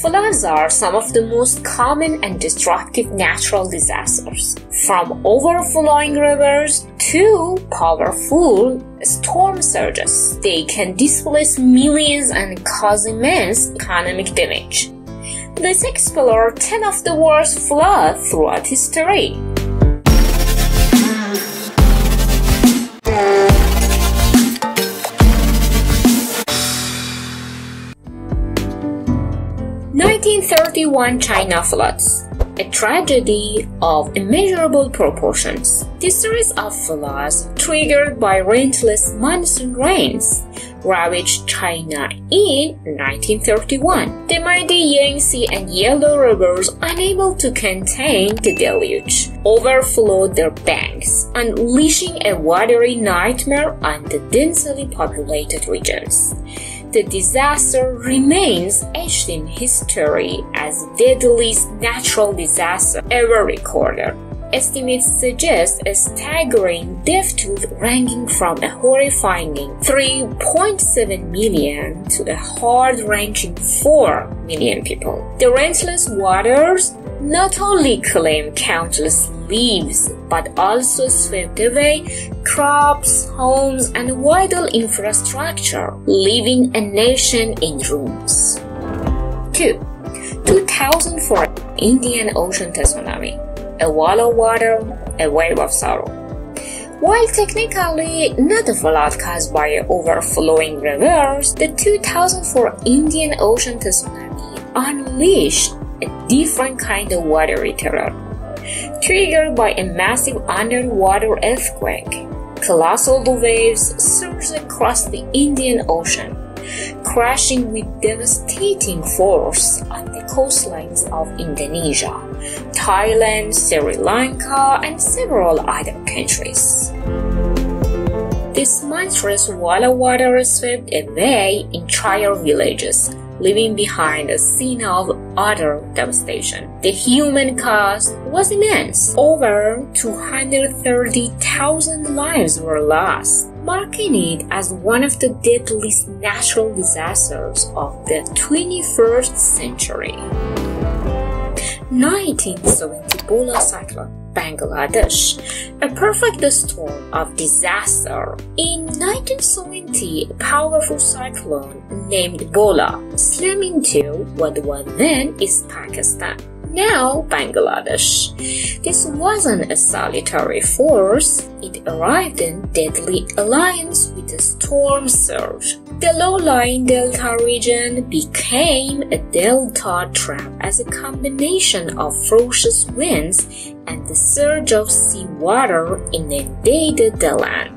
Floods are some of the most common and destructive natural disasters, from overflowing rivers to powerful storm surges. They can displace millions and cause immense economic damage. Let's explore 10 of the worst floods throughout history. The 1931 China floods, a tragedy of immeasurable proportions. This series of floods, triggered by relentless monsoon rains, ravaged China in 1931. They made the Yangtze and Yellow rivers unable to contain the deluge, overflowed their banks, unleashing a watery nightmare on the densely populated regions. The disaster remains etched in history as the deadliest natural disaster ever recorded. Estimates suggest a staggering death toll ranging from a horrifying 3.7 million to a hard-wrenching 4 million people. The relentless waters not only claimed countless lives, but also swept away crops, homes, and vital infrastructure, leaving a nation in ruins. 2. 2004 Indian Ocean Tsunami, a wall of water, a wave of sorrow. While technically not a flood caused by overflowing rivers, the 2004 Indian Ocean Tsunami unleashed a different kind of watery terror. Triggered by a massive underwater earthquake, colossal waves surged across the Indian Ocean, crashing with devastating force on the coastlines of Indonesia, Thailand, Sri Lanka, and several other countries. This monstrous wall of water swept away entire villages, leaving behind a scene of utter devastation. The human cost was immense. Over 230,000 lives were lost, marking it as one of the deadliest natural disasters of the 21st century. 1970 Bhola Cyclone, Bangladesh, a perfect storm of disaster. In 1970, a powerful cyclone named Bhola slammed into what was then is Pakistan, now Bangladesh. This wasn't a solitary force. It arrived in deadly alliance with a storm surge. The low-lying delta region became a delta trap as a combination of ferocious winds and the surge of seawater inundated the land.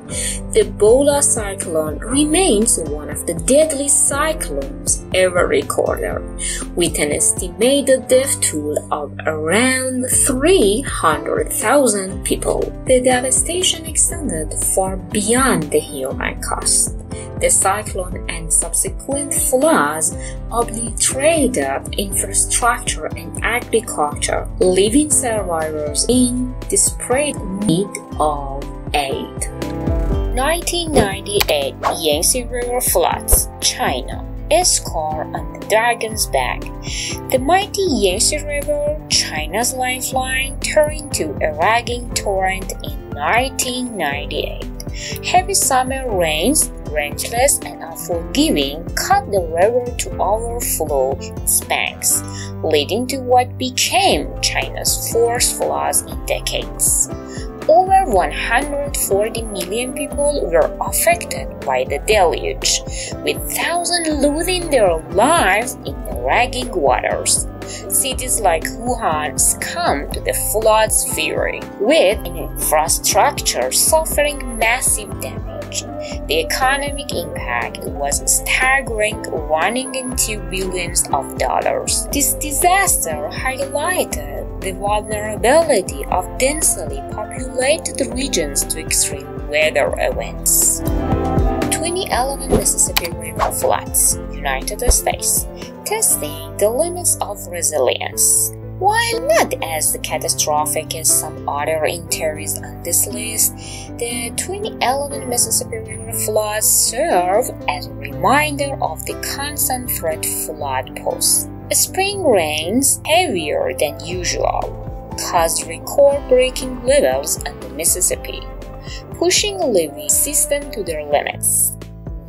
The Bhola cyclone remains one of the deadliest cyclones ever recorded, with an estimated death toll of around 300,000 people. The devastation extended far beyond the human cost. The cyclone and subsequent floods obliterated infrastructure and agriculture, leaving survivors in desperate need of aid. 1998 Yangtze River floods, China, a scar on the dragon's back. The mighty Yangtze River, China's lifeline, turned into a raging torrent in 1998. Heavy summer rains, relentless and unforgiving, caused the river to overflow its banks, leading to what became China's first floods in decades. Over 140 million people were affected by the deluge, with thousands losing their lives in the raging waters. Cities like Wuhan succumbed to the flood's fury, with infrastructure suffering massive damage. The economic impact was staggering, running into billions of dollars. This disaster highlighted the vulnerability of densely populated regions to extreme weather events. 2011 Mississippi River floods, United States, testing the limits of resilience. While not as catastrophic as some other interiors on this list, the 2011 Mississippi River floods serve as a reminder of the constant threat flood posed. Spring rains heavier than usual caused record-breaking levels on the Mississippi, pushing the living system to their limits,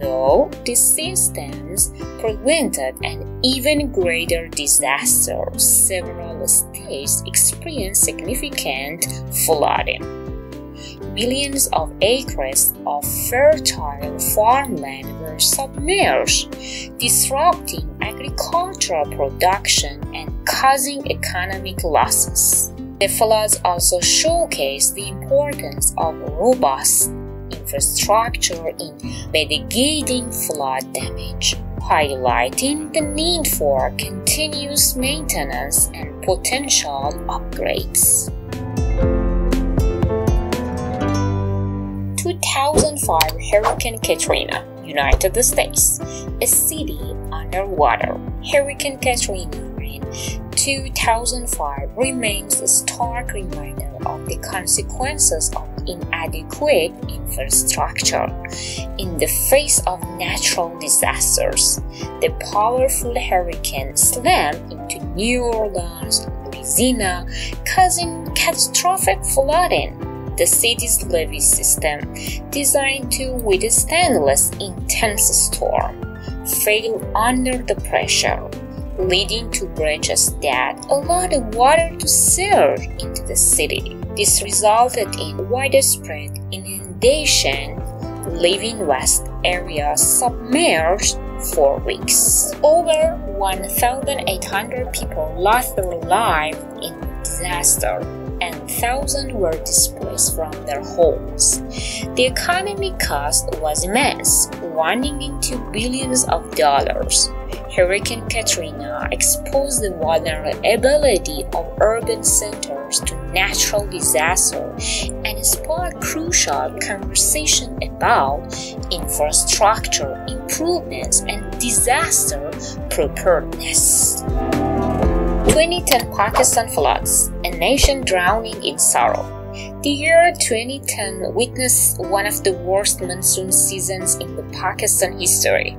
though these systems prevented an even greater disaster. Several states experienced significant flooding. Millions of acres of fertile farmland were submerged, disrupting agricultural production and causing economic losses. The floods also showcased the importance of robust infrastructure in mitigating flood damage, highlighting the need for continuous maintenance and potential upgrades. 2005 Hurricane Katrina, United States, a city underwater. Hurricane Katrina in 2005 remains a stark reminder of the consequences of inadequate infrastructure. In the face of natural disasters, the powerful hurricane slammed into New Orleans, Louisiana, causing catastrophic flooding. The city's levee system, designed to withstand less intense storm, failed under the pressure, leading to breaches that allowed the water to surge into the city. This resulted in widespread inundation, leaving vast areas submerged for weeks. Over 1,800 people lost their lives in the disaster, and thousands were displaced from their homes. The economic cost was immense, running into billions of dollars. Hurricane Katrina exposed the vulnerability of urban centers to natural disaster and sparked crucial conversation about infrastructure improvements and disaster preparedness. 2010 Pakistan floods, a nation drowning in sorrow. The year 2010 witnessed one of the worst monsoon seasons in the Pakistan history.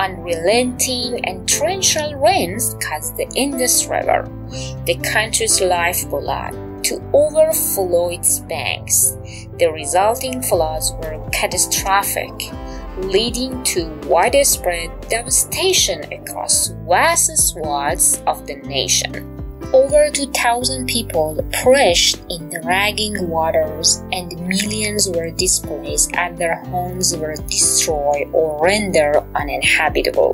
Unrelenting and torrential rains caused the Indus River, the country's lifeblood, to overflow its banks. The resulting floods were catastrophic, leading to widespread devastation across vast swaths of the nation. Over 2,000 people perished in the raging waters, and millions were displaced and their homes were destroyed or rendered uninhabitable.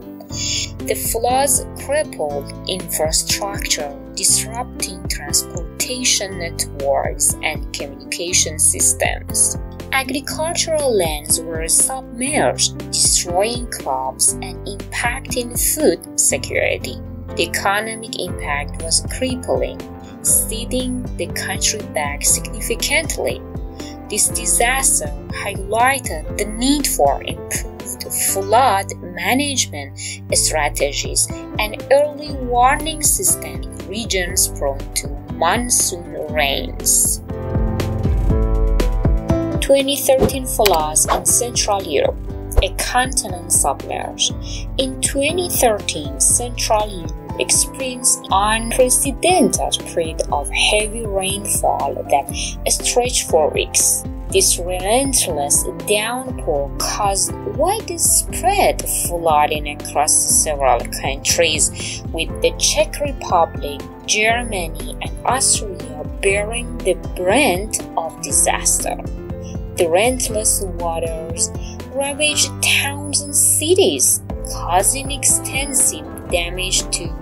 The floods crippled infrastructure, disrupting transportation networks and communication systems. Agricultural lands were submerged, destroying crops and impacting food security. The economic impact was crippling, setting the country back significantly. This disaster highlighted the need for improved flood management strategies and early warning systems in regions prone to monsoon rains. 2013 floods in Central Europe, a continent submerged. In 2013, Central Europe experienced unprecedented period of heavy rainfall that stretched for weeks. This relentless downpour caused widespread flooding across several countries, with the Czech Republic, Germany, and Austria bearing the brunt of disaster. The relentless waters ravaged towns and cities, causing extensive damage to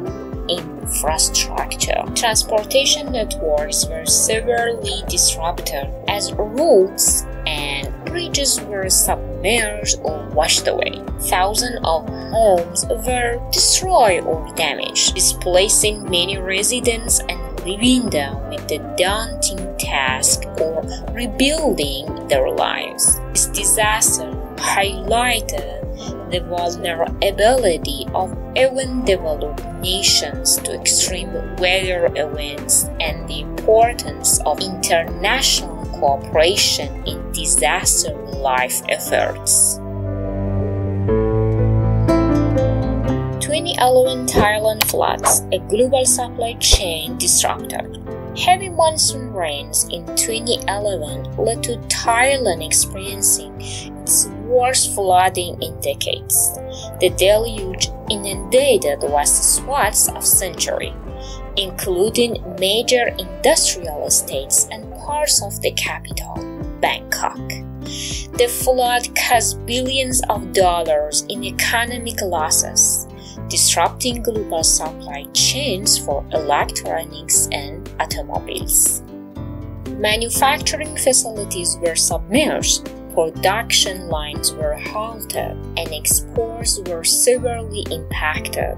infrastructure. Transportation networks were severely disrupted as roads and bridges were submerged or washed away. Thousands of homes were destroyed or damaged, displacing many residents and leaving them with the daunting task or rebuilding their lives. This disaster highlighted the vulnerability of even developed nations to extreme weather events and the importance of international cooperation in disaster relief efforts. allowing Thailand floods, a global supply chain disruptor. Heavy monsoon rains in 2011 led to Thailand experiencing its worst flooding in decades. The deluge inundated vast swaths of the century, including major industrial estates and parts of the capital, Bangkok. The flood caused billions of dollars in economic losses, disrupting global supply chains for electronics and automobiles. Manufacturing facilities were submerged, production lines were halted, and exports were severely impacted.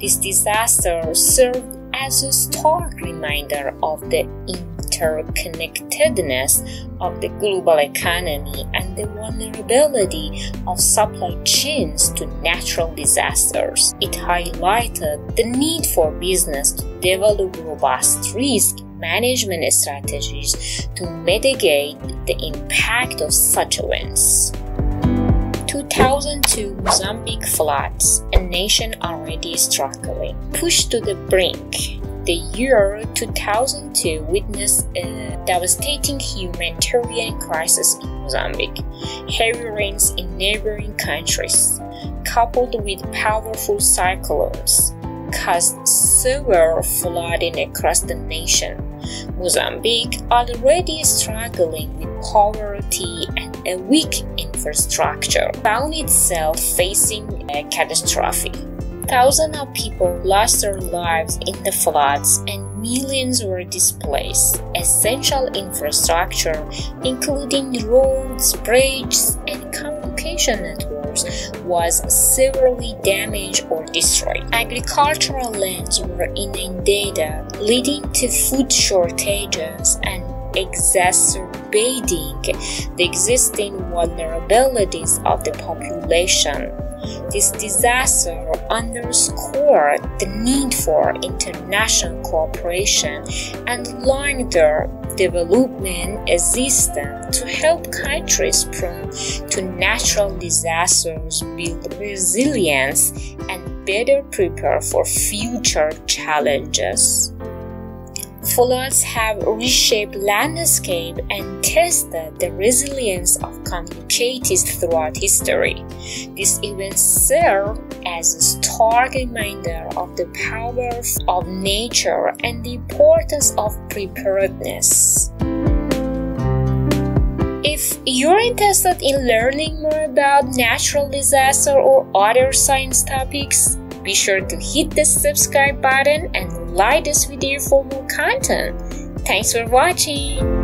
This disaster served as a stark reminder of the interconnectedness of the global economy and the vulnerability of supply chains to natural disasters. It highlighted the need for business to develop robust risk management strategies to mitigate the impact of such events. 2002 Mozambique floods, a nation already struggling, pushed to the brink. The year 2002 witnessed a devastating humanitarian crisis in Mozambique, heavy rains in neighboring countries, coupled with powerful cyclones, caused severe flooding across the nation. Mozambique, already struggling with poverty and a weak infrastructure, found itself facing a catastrophe. Thousands of people lost their lives in the floods and millions were displaced. Essential infrastructure, including roads, bridges, and communication networks, was severely damaged or destroyed. Agricultural lands were inundated, leading to food shortages and exacerbating the existing vulnerabilities of the population. This disaster underscored the need for international cooperation and long-term development assistance to help countries prone to natural disasters build resilience and better prepare for future challenges. Floods have reshaped landscape and tested the resilience of communities throughout history. These events serve as a stark reminder of the power of nature and the importance of preparedness. If you're interested in learning more about natural disaster or other science topics, be sure to hit the subscribe button and like this video for more content. Thanks for watching!